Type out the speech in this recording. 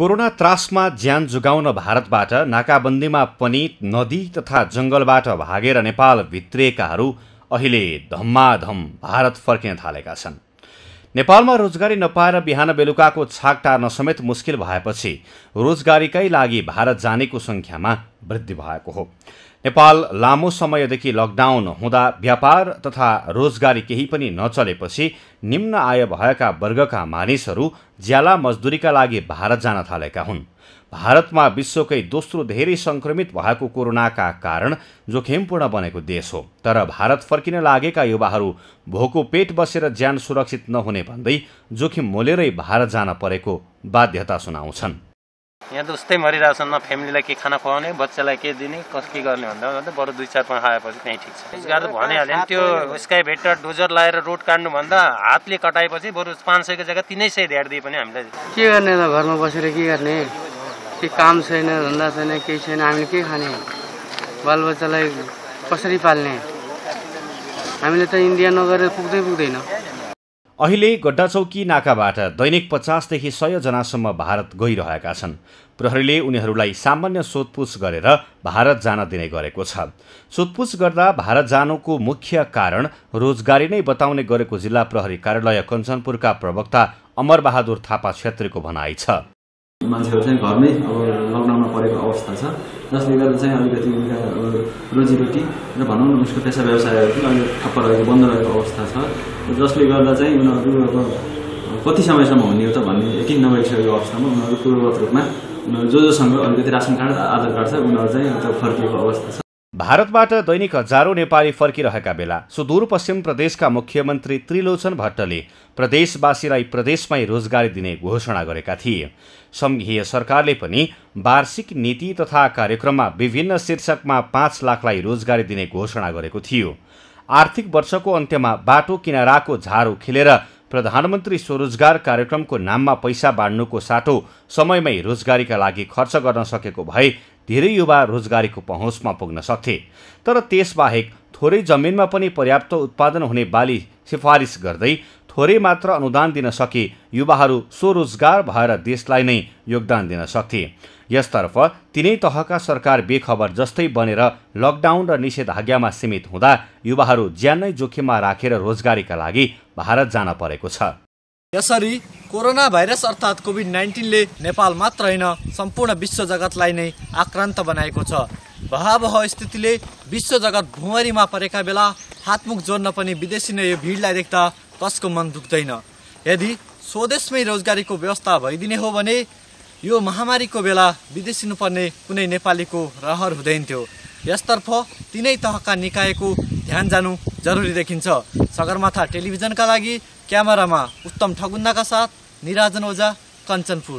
Corona त्रासमा ज्यान जोगाउन भारतबाट नाकाबन्दीमा पनि नदी तथा जंगलबाट भागेर नेपाल भित्रिएकाहरू अहिले धम्माधम भारत फर्किन थालेका छन्। नेपालमा रोजगारी नपाएर बिहान बेलुकाको छाक टार्न समेत मुस्किल भएपछि रोजगारीकै लागि भारत जानेको संख्यामा वृद्धि भएको हो। नेपाल लामो समयदेखि लकडाउन हुँदा व्यापार तथा रोजगारी केही पनि नचलेपछि निम्न आय भएका वर्गका मानिसहरू ज्याला मजदुरीका लागि भारत जान थालेका हुन्। भारतमा विश्वकै दोस्रो धेरै संक्रमित भएको कोरोनाका कारण जोखिमपूर्ण बनेको देश हो, तर भारत फर्किन लागेका युवाहरू भोको पेट बसेर ज्यान सुरक्षित नहुने भन्दै जोखिम मोलेरै भारत जान परेको बाध्यता सुनाउँछन्। यहाँ तो उस्तै मरिरहेछन्, न फ्यामिलीलाई के खाना खुवाउने, बच्चालाई के दिने, कसरी गर्ने भन्दा बरु दुई चार पाँच खाएपछि त्यही ठिक छ। रोजगार त भनिहाल्यो नि, त्यो स्काई भेटर डोजर लाएर रोड काट्नु भन्दा हातले कटाएपछि बरु 500 को जग्गा 300 ढाड दिए पनि हामीलाई के गर्ने, त घरमा बसेर के गर्ने, के काम छैन, धन्दा छैन, केही छैन, हामीले के खाने, बालबच्चालाई कसरी पाल्ने, हामीले त इन्डिया नगरेर पुग्दैन। अहिले गड्डाचौकी नाकाबाट दैनिक 50 देखि 100 जनासम्म भारत गइरहेका छन्। प्रहरीले उनीहरूलाई सामान्य सोधपुछ गरेर भारत जान दिने गरेको छ। सोधपुछ गर्दा भारत जानुको मुख्य कारण रोजगारी नै बताउने गरेको जिल्ला प्रहरी कार्यालय कञ्चनपुरका प्रवक्ता अमर बहादुर थापा छेत्रीको भनाइ छ। मान्छेहरु चाहिँ घरमै अब लकडाउनमा परेको अवस्था छ, जसले गर्दा चाहिँ अलिकति उनका रोजीरोटी र भनौँ न उसको पेसा व्यवसायहरू पनि अहिले ठप्प रहेको, बन्द रहेको अवस्था छ, जसले गर्दा चाहिँ उनीहरू अब कति समयसम्म हुने हो त भन्ने यकिन नभइसकेको अवस्थामा उनीहरू पूर्ववत रूपमा जोसँग अलिकति रासन कार्ड आधार कार्ड छ उनीहरू चाहिँ उता फर्किएको अवस्था छ। भारतबाट दैनिक हजारौं नेपाली फर्किरहेका बेला सुदूरपश्चिम प्रदेशका मुख्यमन्त्री त्रिलोचन भट्टले प्रदेशवासीलाई प्रदेशमै रोजगारी दिने घोषणा गरेका थिए। संघीय सरकारले पनि वार्षिक नीति तथा कार्यक्रममा विभिन्न शीर्षकमा 5 लाखलाई रोजगारी दिने घोषणा गरेको थियो। आर्थिक वर्षको अन्त्यमा बाटो किनाराको झारो खेलेर प्रधानमन्त्री स्वरोजगार कार्यक्रमको नाममा पैसा बाँड्नुको साटो समयमै रोजगारीका लागि खर्च गर्न सकेको भए धेरै युवा रोजगारीको पहुँचमा पुग्न सक्थे, तर त्यसबाहेक थोरै जमिनमा पनि पर्याप्त उत्पादन हुने बाली सिफारिस गर्दै थोरै मात्र अनुदान दिन सके युवाहरू स्वरोजगार भएर देशलाई नै योगदान दिन सक्थे। यसतर्फ तिनै तहका सरकार बेखबर जस्तै बनेर लकडाउन र निषेधाज्ञामा सीमित हुँदा युवाहरू ज्यान नै जोखिममा राखेर रोजगारीका लागि भारत जान परेको छ। यसरी कोरोना भाइरस अर्थात् कोभिड-19ले नेपाल मात्र होइन सम्पूर्ण विश्व जगतलाई नै आक्रान्त बनाएको छ। भयावह स्थितिले विश्व जगत भुँवरीमा परेका बेला हातमुख जोड्न पनि विदेशी नै यो भिडलाई देख्दा कसको मन दुख्दैन। यदि स्वदेशमै रोजगारीको व्यवस्था भइदिने हो भने यो महामारीको बेला विदेशिनु पर्ने कुनै नेपालीको रहर हुँदैन थियो। यसतर्फ तिनै तहका निकायको ध्यान जानु जरुरी देखिन्छ। सगरमाथा टेलिभिजनका लागि क्यामेरामा उत्तम ठगुन्दाका साथ निराजन ओझा, कञ्चनपुर।